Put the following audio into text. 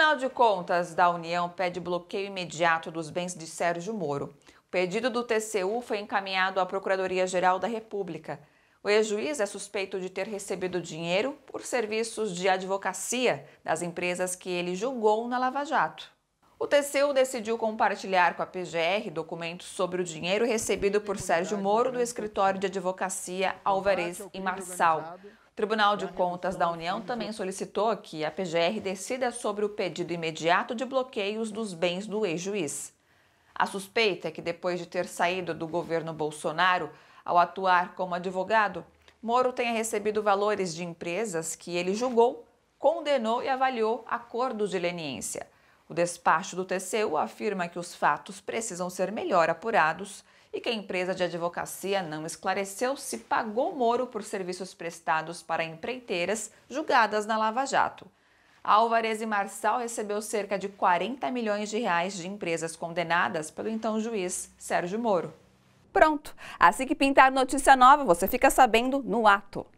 Tribunal de Contas da União pede bloqueio imediato dos bens de Sérgio Moro. O pedido do TCU foi encaminhado à Procuradoria-Geral da República. O ex-juiz é suspeito de ter recebido dinheiro por serviços de advocacia das empresas que ele julgou na Lava Jato. O TCU decidiu compartilhar com a PGR documentos sobre o dinheiro recebido por Sérgio Moro do escritório de advocacia Alvarez & Marsal. O Tribunal de Contas da União também solicitou que a PGR decida sobre o pedido imediato de bloqueios dos bens do ex-juiz. A suspeita é que, depois de ter saído do governo Bolsonaro, ao atuar como advogado, Moro tenha recebido valores de empresas que ele julgou, condenou e avaliou acordos de leniência. O despacho do TCU afirma que os fatos precisam ser melhor apurados e que a empresa de advocacia não esclareceu se pagou Moro por serviços prestados para empreiteiras julgadas na Lava Jato. A Alvarez & Marsal recebeu cerca de R$ 40 milhões de empresas condenadas pelo então juiz Sérgio Moro. Pronto! Assim que pintar notícia nova, você fica sabendo no ato.